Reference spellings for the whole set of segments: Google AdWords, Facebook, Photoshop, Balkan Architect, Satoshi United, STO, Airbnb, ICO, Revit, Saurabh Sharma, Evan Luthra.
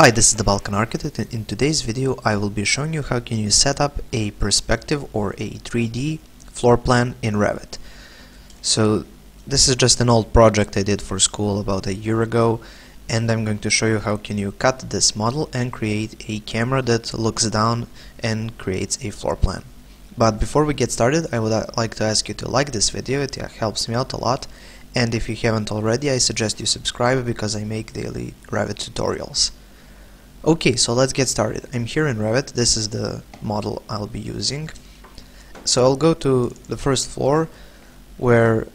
Hi, this is the Balkan Architect, and in today's video I will be showing you how can you set up a perspective or a 3D floor plan in Revit. So this is just an old project I did for school about a year ago, and I'm going to show you how can you cut this model and create a camera that looks down and creates a floor plan. But before we get started, I would like to ask you to like this video. It helps me out a lot, and if you haven't already, I suggest you subscribe because I make daily Revit tutorials. Okay, so let's get started. I'm here in Revit. This is the model I'll be using. So I'll go to the first floor where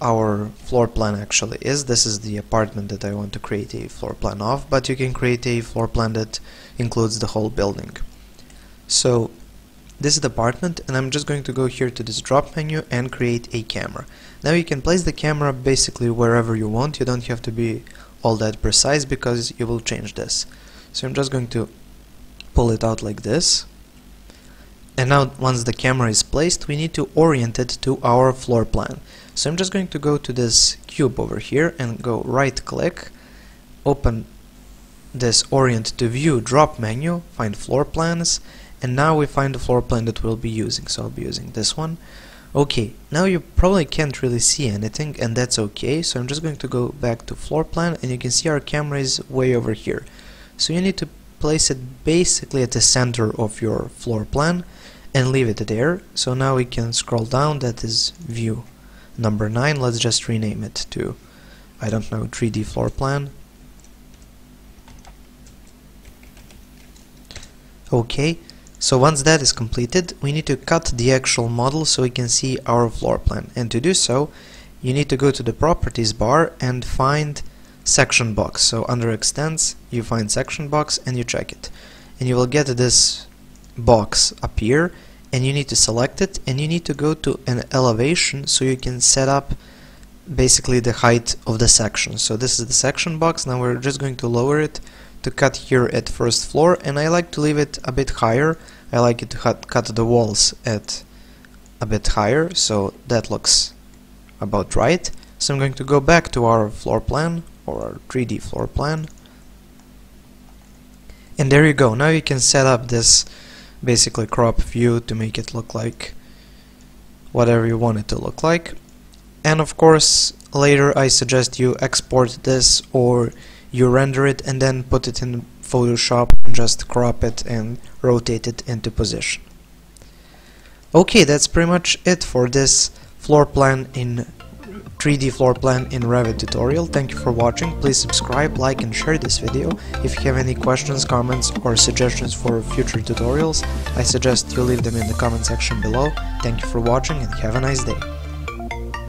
our floor plan actually is. This is the apartment that I want to create a floor plan of, but you can create a floor plan that includes the whole building. So this is the apartment, and I'm just going to go here to this drop menu and create a camera. Now you can place the camera basically wherever you want. You don't have to be all that precise because you will change this. So I'm just going to pull it out like this, and now once the camera is placed, we need to orient it to our floor plan. So I'm just going to go to this cube over here and go right click, open this orient to view drop menu, find floor plans, and now we find the floor plan that we'll be using. So I'll be using this one. Okay, now you probably can't really see anything, and that's okay. So I'm just going to go back to floor plan, and you can see our camera is way over here. So you need to place it basically at the center of your floor plan and leave it there. So now we can scroll down, that is view number 9. Let's just rename it to, I don't know, 3D floor plan. Okay, so once that is completed, we need to cut the actual model so we can see our floor plan. And to do so, you need to go to the properties bar and find section box. So under extents you find section box and you check it, and you will get this box up here, and you need to select it, and you need to go to an elevation so you can set up basically the height of the section. So this is the section box. Now we're just going to lower it to cut here at first floor, and I like to leave it a bit higher. I like it to cut the walls at a bit higher, so that looks about right. So I'm going to go back to our floor plan, or our 3D floor plan, and there you go. Now you can set up this basically crop view to make it look like whatever you want it to look like. And of course later I suggest you export this, or you render it and then put it in Photoshop and just crop it and rotate it into position. Okay, that's pretty much it for this floor plan in 3D floor plan in Revit tutorial. Thank you for watching. Please subscribe, like, and share this video. If you have any questions, comments, or suggestions for future tutorials, I suggest you leave them in the comment section below. Thank you for watching, and have a nice day.